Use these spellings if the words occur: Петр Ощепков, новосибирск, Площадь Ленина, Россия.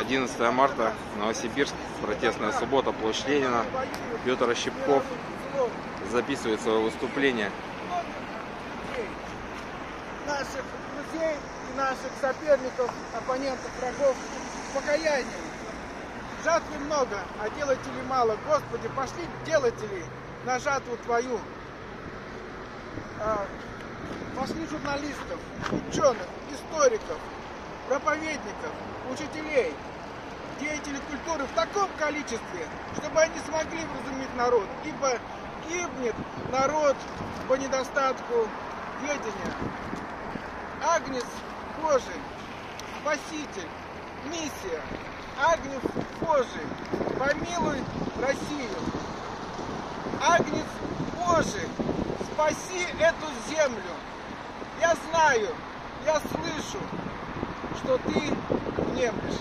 11 марта, Новосибирск, протестная суббота, площадь Ленина. Петр Ощепков записывает свое выступление. Наших друзей и наших соперников, оппонентов, врагов с покаянием. Жатвы много, а делайте ли мало. Господи, пошли делайте ли на жатву твою. Пошли журналистов, ученых, историков, проповедников, учителей, деятелей культуры в таком количестве, чтобы они смогли вразумить народ, ибо гибнет народ по недостатку ведения. Агнец Божий, Спаситель, миссия, Агнец Божий, помилуй Россию. Агнец Божий, спаси эту землю. Я знаю, я слышу, что ты внемлешь.